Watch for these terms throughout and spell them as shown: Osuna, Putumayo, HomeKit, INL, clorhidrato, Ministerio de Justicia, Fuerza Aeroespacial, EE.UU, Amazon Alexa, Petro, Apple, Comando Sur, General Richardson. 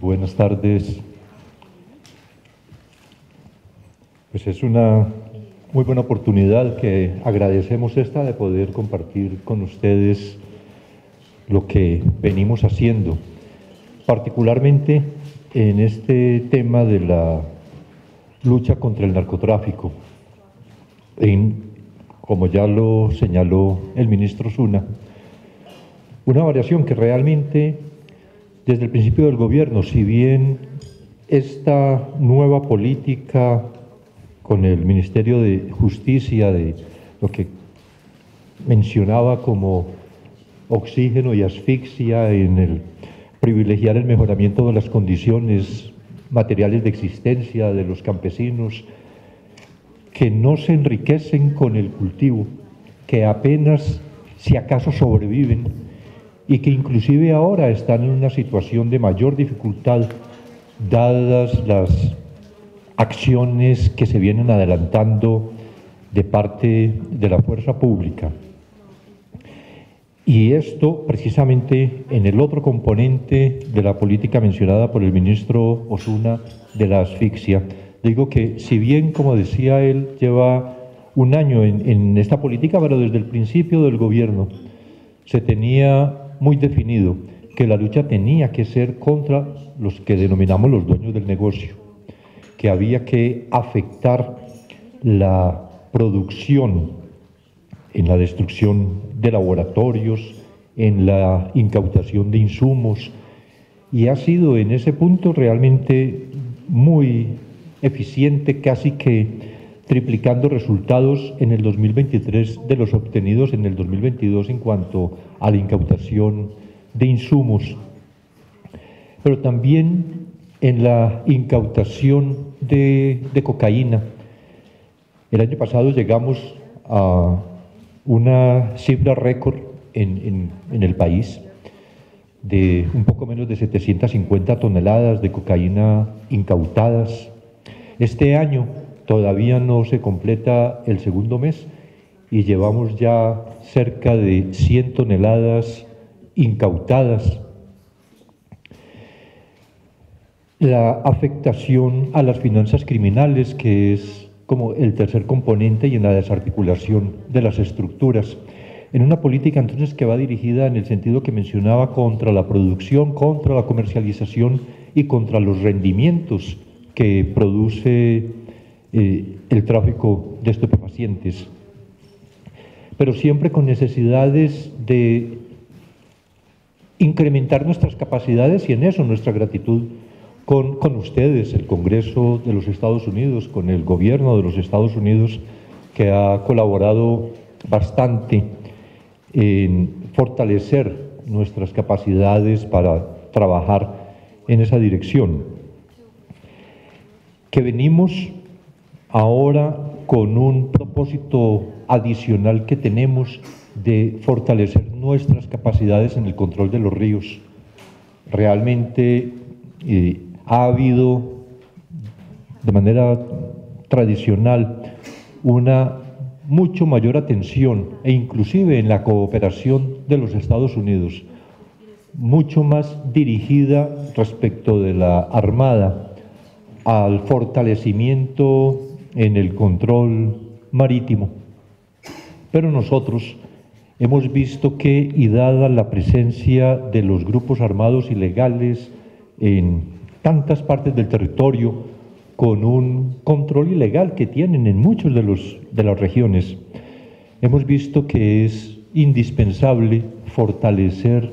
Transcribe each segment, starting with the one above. Buenas tardes. Pues es una muy buena oportunidad que agradecemos esta de poder compartir con ustedes lo que venimos haciendo, particularmente en este tema de la lucha contra el narcotráfico. Como ya lo señaló el ministro Osuna, una variación que realmente desde el principio del gobierno, si bien esta nueva política con el Ministerio de Justicia, de lo que mencionaba como oxígeno y asfixia en el privilegiar el mejoramiento de las condiciones materiales de existencia de los campesinos, que no se enriquecen con el cultivo, que apenas si acaso sobreviven y que inclusive ahora están en una situación de mayor dificultad dadas las acciones que se vienen adelantando de parte de la fuerza pública. Y esto precisamente en el otro componente de la política mencionada por el ministro Osuna de la asfixia. Digo que si bien, como decía él, lleva un año en esta política, pero desde el principio del gobierno se tenía muy definido que la lucha tenía que ser contra los que denominamos los dueños del negocio, que había que afectar la producción en la destrucción de laboratorios, en la incautación de insumos, y ha sido en ese punto realmente muy eficiente, casi que triplicando resultados en el 2023 de los obtenidos en el 2022 en cuanto a la incautación de insumos, pero también en la incautación de cocaína. El año pasado llegamos a una cifra récord en el país de un poco menos de 750 toneladas de cocaína incautadas. Este año todavía no se completa el segundo mes y llevamos ya cerca de 100 toneladas incautadas. La afectación a las finanzas criminales, que es como el tercer componente, y en la desarticulación de las estructuras. En una política entonces que va dirigida en el sentido que mencionaba contra la producción, contra la comercialización y contra los rendimientos que produce el tráfico de estupefacientes, pero siempre con necesidades de incrementar nuestras capacidades, y en eso nuestra gratitud con ustedes, el Congreso de los Estados Unidos, con el gobierno de los Estados Unidos, que ha colaborado bastante en fortalecer nuestras capacidades para trabajar en esa dirección. Que venimos ahora con un propósito adicional que tenemos de fortalecer nuestras capacidades en el control de los ríos. Realmente ha habido de manera tradicional una mucho mayor atención, e inclusive en la cooperación de los Estados Unidos, mucho más dirigida respecto de la Armada, al fortalecimiento en el control marítimo. Pero nosotros hemos visto que, y dada la presencia de los grupos armados ilegales en tantas partes del territorio, con un control ilegal que tienen en muchas de las regiones, hemos visto que es indispensable fortalecer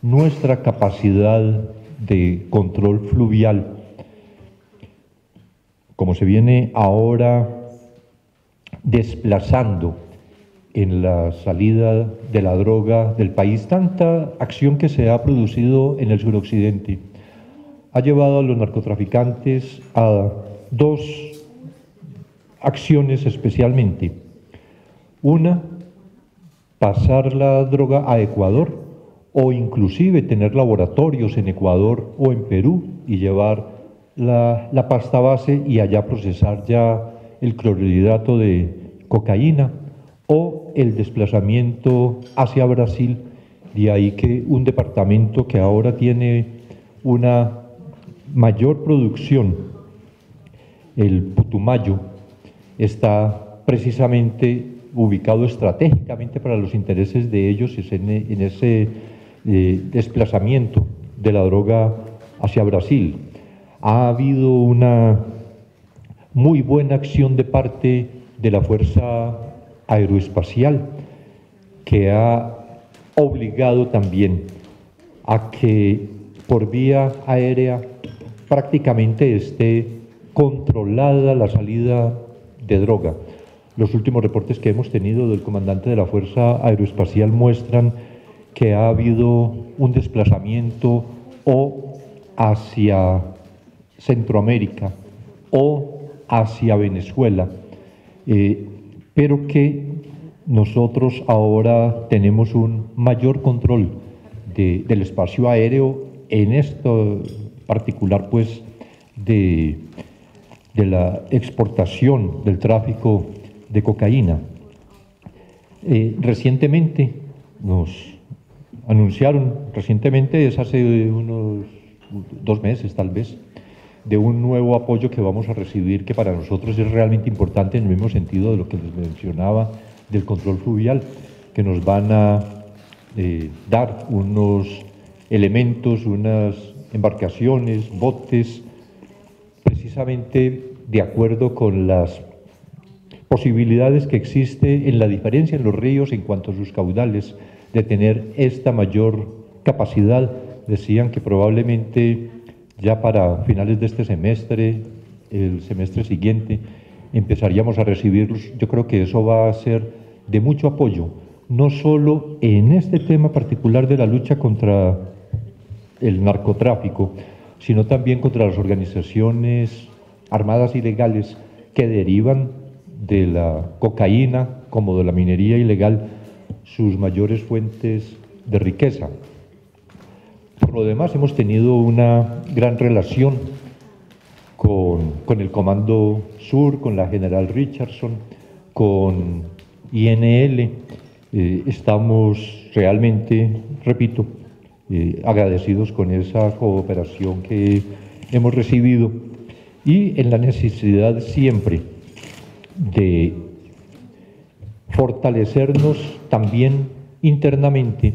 nuestra capacidad de control fluvial. Como se viene ahora desplazando en la salida de la droga del país, tanta acción que se ha producido en el suroccidente ha llevado a los narcotraficantes a dos acciones especialmente. Una, pasar la droga a Ecuador, o inclusive tener laboratorios en Ecuador o en Perú y llevar la pasta base y allá procesar ya el clorhidrato de cocaína, o el desplazamiento hacia Brasil, de ahí que un departamento que ahora tiene una mayor producción, el Putumayo, está precisamente ubicado estratégicamente para los intereses de ellos en ese desplazamiento de la droga hacia Brasil. Ha habido una muy buena acción de parte de la Fuerza Aeroespacial, que ha obligado también a que por vía aérea prácticamente esté controlada la salida de droga. Los últimos reportes que hemos tenido del comandante de la Fuerza Aeroespacial muestran que ha habido un desplazamiento o hacia Centroamérica o hacia Venezuela, pero que nosotros ahora tenemos un mayor control del espacio aéreo en esto particular, pues, de la exportación del tráfico de cocaína. Recientemente nos anunciaron, es hace unos 2 meses tal vez, de un nuevo apoyo que vamos a recibir, que para nosotros es realmente importante, en el mismo sentido de lo que les mencionaba del control fluvial, que nos van a dar unos elementos, unas embarcaciones, botes, precisamente de acuerdo con las posibilidades que existe en la diferencia en los ríos en cuanto a sus caudales, de tener esta mayor capacidad. Decían que probablemente ya para finales de este semestre, el semestre siguiente, empezaríamos a recibirlos. Yo creo que eso va a ser de mucho apoyo, no solo en este tema particular de la lucha contra el narcotráfico, sino también contra las organizaciones armadas ilegales que derivan de la cocaína, como de la minería ilegal, sus mayores fuentes de riqueza. Por lo demás, hemos tenido una gran relación con el Comando Sur, con la General Richardson, con INL. Estamos realmente, repito, agradecidos con esa cooperación que hemos recibido, y en la necesidad siempre de fortalecernos también internamente.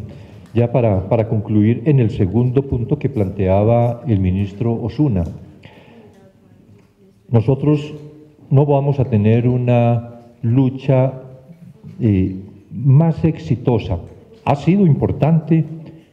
Ya para concluir en el segundo punto que planteaba el ministro Osuna, nosotros no vamos a tener una lucha más exitosa. Ha sido importante,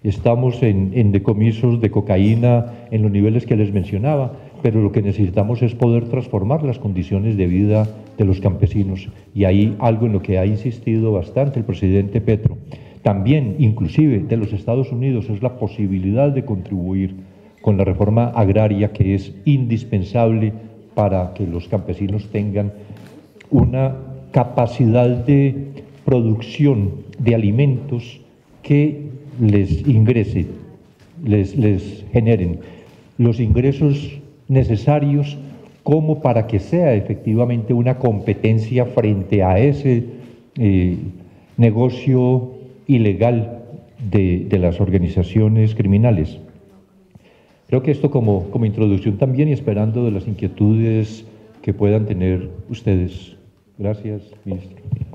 estamos en decomisos de cocaína en los niveles que les mencionaba, pero lo que necesitamos es poder transformar las condiciones de vida de los campesinos, y ahí algo en lo que ha insistido bastante el presidente Petro, también inclusive de los Estados Unidos, es la posibilidad de contribuir con la reforma agraria, que es indispensable para que los campesinos tengan una capacidad de producción de alimentos que les ingrese, les generen los ingresos necesarios como para que sea efectivamente una competencia frente a ese negocio ilegal de las organizaciones criminales. Creo que esto como introducción también, y esperando de las inquietudes que puedan tener ustedes. Gracias, ministro.